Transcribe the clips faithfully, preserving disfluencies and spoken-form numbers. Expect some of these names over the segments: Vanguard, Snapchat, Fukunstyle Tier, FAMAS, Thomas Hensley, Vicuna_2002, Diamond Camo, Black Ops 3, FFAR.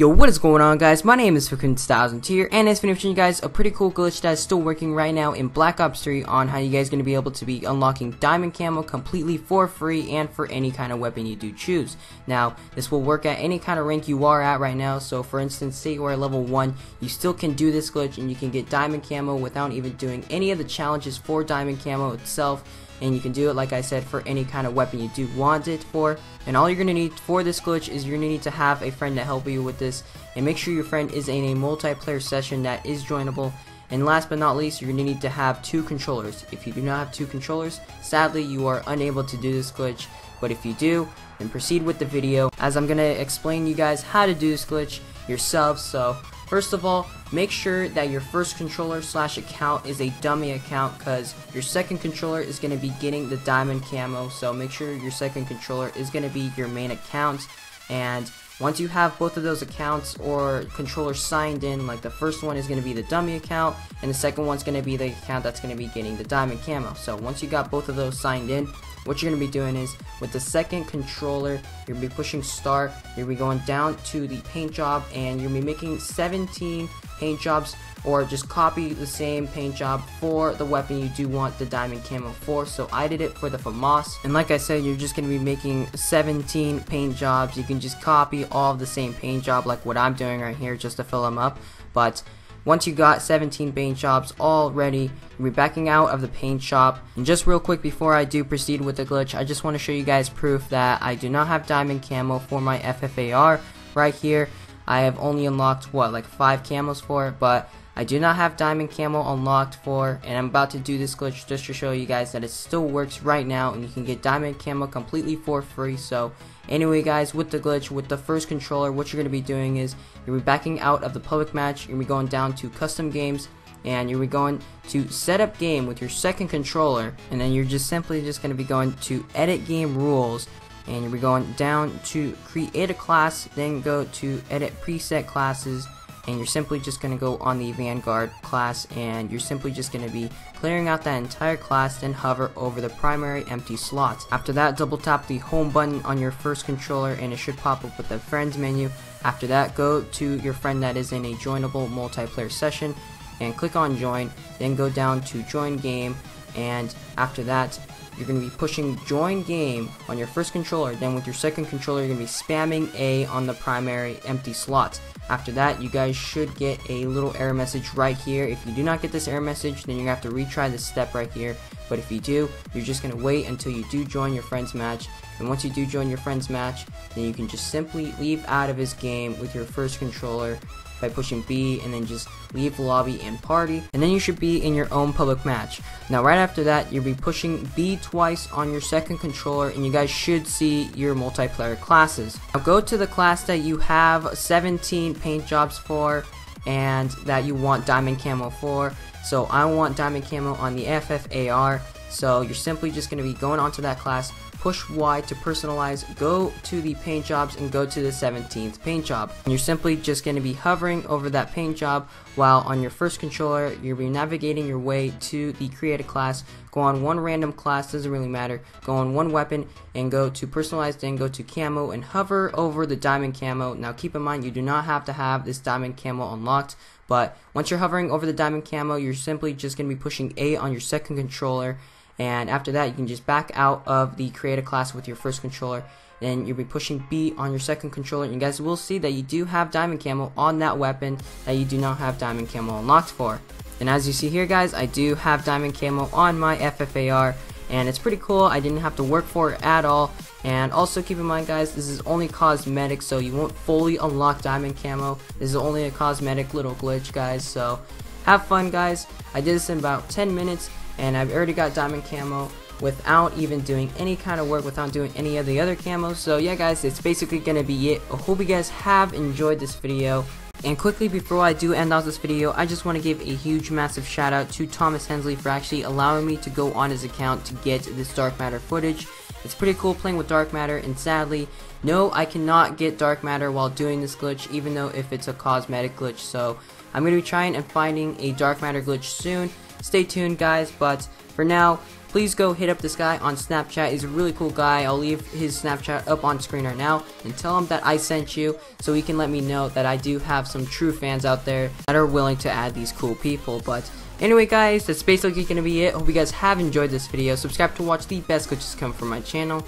Yo, what is going on, guys? My name is Fukunstyle Tier, and it's been showing you guys a pretty cool glitch that's still working right now in Black Ops three on how you guys are going to be able to be unlocking Diamond Camo completely for free and for any kind of weapon you do choose. Now, this will work at any kind of rank you are at right now, so for instance, say you are level one, you still can do this glitch and you can get Diamond Camo without even doing any of the challenges for Diamond Camo itself. And you can do it, like I said, for any kind of weapon you do want it for. And all you're going to need for this glitch is you're going to need to have a friend to help you with this. And make sure your friend is in a multiplayer session that is joinable. And last but not least, you're going to need to have two controllers. If you do not have two controllers, sadly you are unable to do this glitch. But if you do, then proceed with the video, as I'm going to explain you guys how to do this glitch yourselves. So first of all, make sure that your first controller slash account is a dummy account, because your second controller is going to be getting the Diamond Camo. So make sure your second controller is going to be your main account. And once you have both of those accounts or controllers signed in, like the first one is going to be the dummy account and the second one's going to be the account that's going to be getting the Diamond Camo. So once you got both of those signed in, what you're going to be doing is, with the second controller, you're going to be pushing start, you're going to be going down to the paint job, and you're going to be making seventeen paint jobs, or just copy the same paint job for the weapon you do want the Diamond Camo for. So I did it for the FAMAS, and like I said, you're just going to be making seventeen paint jobs. You can just copy all of the same paint job, like what I'm doing right here, just to fill them up. But once you got seventeen paint jobs all ready, we're backing out of the paint shop. And just real quick before I do proceed with the glitch, I just want to show you guys proof that I do not have Diamond Camo for my F F A R right here. I have only unlocked, what, like five camos for it, but I do not have Diamond Camo unlocked for, and I'm about to do this glitch just to show you guys that it still works right now, and you can get Diamond Camo completely for free. So anyway, guys, with the glitch, with the first controller, what you're going to be doing is you're be backing out of the public match, you're going to be going down to custom games, and you're going to set up game with your second controller, and then you're just simply just going to be going to edit game rules, and you're going down to create a class, then go to edit preset classes, and you're simply just going to go on the Vanguard class, and you're simply just going to be clearing out that entire class, then hover over the primary empty slots. After that, double tap the home button on your first controller and it should pop up with the friends menu. After that, go to your friend that is in a joinable multiplayer session and click on join, then go down to join game, and after that you're going to be pushing join game on your first controller, then with your second controller you're going to be spamming A on the primary empty slot. After that, you guys should get a little error message right here. If you do not get this error message, then you're going to have to retry this step right here. But if you do, you're just going to wait until you do join your friend's match. And once you do join your friend's match, then you can just simply leave out of his game with your first controller by pushing B, and then just leave lobby and party, and then you should be in your own public match. Now right after that, you'll be pushing B twice on your second controller, and you guys should see your multiplayer classes. Now go to the class that you have seventeen paint jobs for and that you want Diamond Camo for. So I want Diamond Camo on the F F A R, so you're simply just going to be going onto that class, push Y to personalize, go to the paint jobs, and go to the seventeenth paint job. And you're simply just going to be hovering over that paint job, while on your first controller you'll be navigating your way to the create a class, go on one random class, doesn't really matter, go on one weapon, and go to personalized, then go to camo, and hover over the Diamond Camo. Now keep in mind, you do not have to have this Diamond Camo unlocked, but once you're hovering over the Diamond Camo, you're simply just going to be pushing A on your second controller. And after that, you can just back out of the create a class with your first controller, then you'll be pushing B on your second controller, and you guys will see that you do have Diamond Camo on that weapon that you do not have Diamond Camo unlocked for. And as you see here, guys, I do have Diamond Camo on my F F A R, and it's pretty cool. I didn't have to work for it at all. And also keep in mind, guys, this is only cosmetic, so you won't fully unlock Diamond Camo. This is only a cosmetic little glitch, guys, so have fun, guys. I did this in about ten minutes. And I've already got Diamond Camo without even doing any kind of work, without doing any of the other camos. So yeah, guys, it's basically gonna be it. I hope you guys have enjoyed this video. And quickly, before I do end off this video, I just want to give a huge massive shout out to Thomas Hensley for actually allowing me to go on his account to get this dark matter footage. It's pretty cool playing with dark matter, and sadly, no, I cannot get dark matter while doing this glitch, even though if it's a cosmetic glitch. So I'm gonna be trying and finding a dark matter glitch soon. Stay tuned, guys, but for now, please go hit up this guy on Snapchat. He's a really cool guy. I'll leave his Snapchat up on screen right now and tell him that I sent you, so he can let me know that I do have some true fans out there that are willing to add these cool people. But anyway guys, that's basically gonna be it. Hope you guys have enjoyed this video. Subscribe to watch the best glitches come from my channel.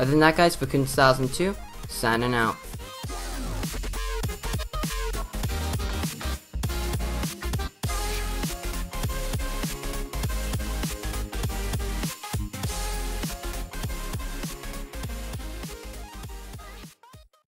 Other than that guys, Vicuna two thousand two signing out.